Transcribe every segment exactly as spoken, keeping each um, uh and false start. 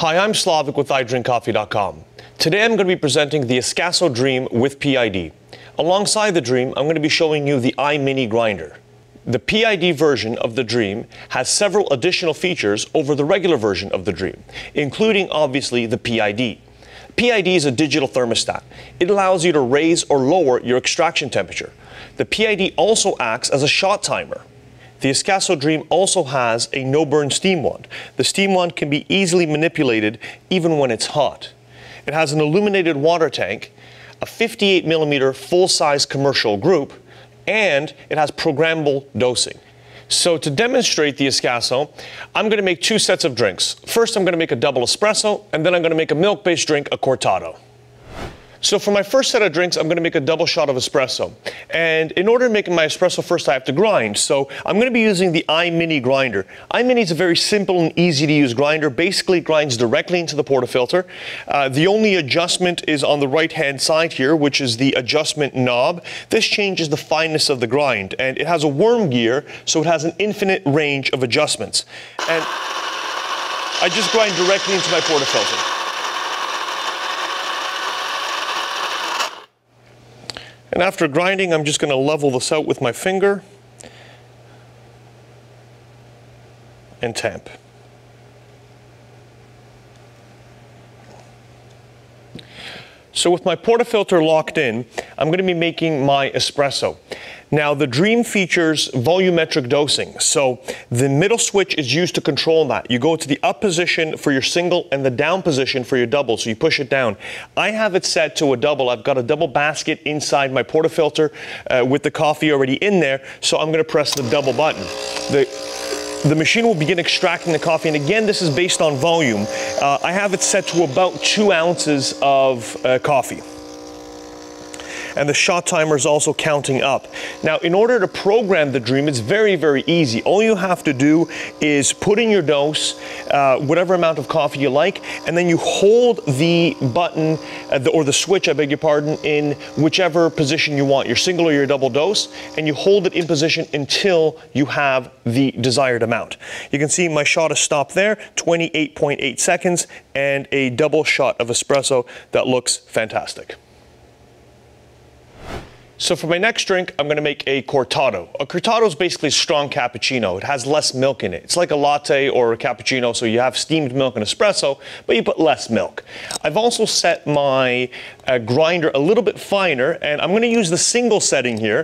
Hi, I'm Slavik with i drink coffee dot com. Today I'm going to be presenting the Ascaso Dream with P I D. Alongside the Dream, I'm going to be showing you the iMini grinder. The P I D version of the Dream has several additional features over the regular version of the Dream, including obviously the P I D. P I D is a digital thermostat. It allows you to raise or lower your extraction temperature. The P I D also acts as a shot timer. The Ascaso Dream also has a no-burn steam wand. The steam wand can be easily manipulated even when it's hot. It has an illuminated water tank, a fifty-eight millimeter full-size commercial group, and it has programmable dosing. So to demonstrate the Ascaso, I'm going to make two sets of drinks. First, I'm going to make a double espresso, and then I'm going to make a milk-based drink, a cortado. So for my first set of drinks, I'm going to make a double shot of espresso. And in order to make my espresso first, I have to grind. So I'm going to be using the iMini grinder. iMini is a very simple and easy to use grinder. Basically, it grinds directly into the portafilter. Uh, the only adjustment is on the right-hand side here, which is the adjustment knob. This changes the fineness of the grind. And it has a worm gear, so it has an infinite range of adjustments. And I just grind directly into my portafilter. And after grinding, I'm just going to level this out with my finger and tamp. So with my portafilter locked in, I'm going to be making my espresso. Now the Dream features volumetric dosing, so the middle switch is used to control that. You go to the up position for your single and the down position for your double, so you push it down. I have it set to a double. I've got a double basket inside my portafilter uh, with the coffee already in there, so I'm going to press the double button. The The machine will begin extracting the coffee, and again, this is based on volume. Uh, I have it set to about two ounces of uh, coffee. And the shot timer is also counting up. Now, in order to program the Dream, it's very, very easy. All you have to do is put in your dose, uh, whatever amount of coffee you like, and then you hold the button, uh, the, or the switch, I beg your pardon, in whichever position you want, your single or your double dose, and you hold it in position until you have the desired amount. You can see my shot is stopped there, twenty-eight point eight seconds, and a double shot of espresso that looks fantastic. So for my next drink, I'm going to make a cortado. A cortado is basically a strong cappuccino. It has less milk in it. It's like a latte or a cappuccino, so you have steamed milk and espresso, but you put less milk. I've also set my uh, grinder a little bit finer, and I'm going to use the single setting here,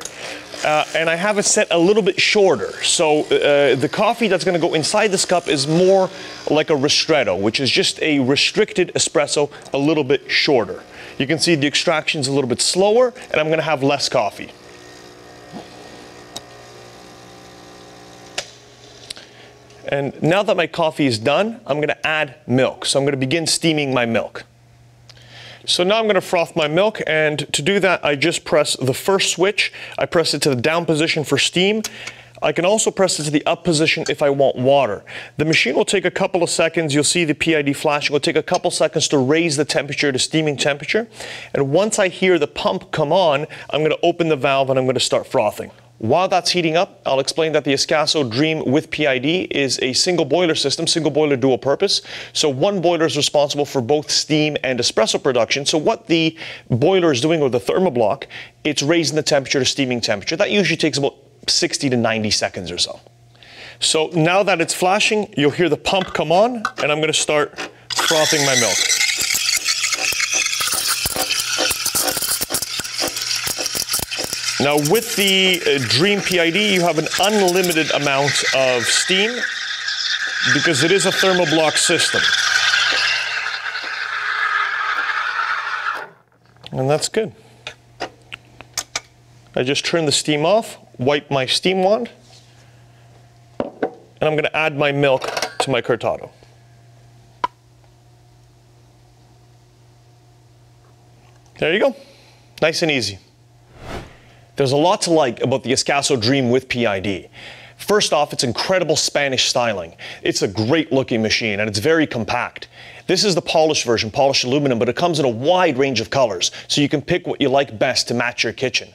uh, and I have it set a little bit shorter. So uh, the coffee that's going to go inside this cup is more like a ristretto, which is just a restricted espresso a little bit shorter. You can see the extraction's a little bit slower, and I'm going to have less coffee. And now that my coffee is done, I'm going to add milk. So I'm going to begin steaming my milk. So now I'm going to froth my milk, and to do that, I just press the first switch. I press it to the down position for steam. I can also press it to the up position if I want water. The machine will take a couple of seconds. You'll see the P I D flashing. It will take a couple seconds to raise the temperature to steaming temperature. And once I hear the pump come on, I'm going to open the valve and I'm going to start frothing. While that's heating up, I'll explain that the Ascaso Dream with P I D is a single boiler system, single boiler dual purpose. So one boiler is responsible for both steam and espresso production. So what the boiler is doing, or the thermoblock, it's raising the temperature to steaming temperature. That usually takes about sixty to ninety seconds or so. So now that it's flashing, you'll hear the pump come on, and I'm going to start frothing my milk. Now with the uh, Dream P I D, you have an unlimited amount of steam because it is a thermoblock system. And that's good. I just turn the steam off, wipe my steam wand, and I'm going to add my milk to my cortado. There you go. Nice and easy. There's a lot to like about the Ascaso Dream with P I D. First off, it's incredible Spanish styling. It's a great looking machine, and it's very compact. This is the polished version, polished aluminum, but it comes in a wide range of colors, so you can pick what you like best to match your kitchen.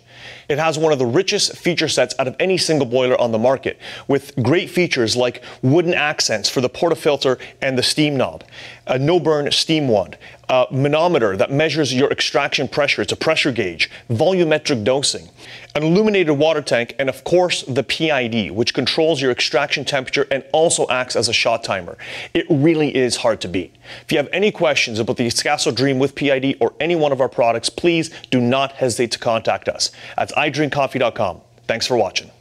It has one of the richest feature sets out of any single boiler on the market, with great features like wooden accents for the portafilter and the steam knob, a no-burn steam wand, a manometer that measures your extraction pressure, it's a pressure gauge, volumetric dosing, an illuminated water tank, and of course the P I D, which controls your extraction temperature and also acts as a shot timer. It really is hard to beat. If you have any questions about the Ascaso Dream with P I D or any one of our products, please do not hesitate to contact us. That's i drink coffee dot com. Thanks for watching.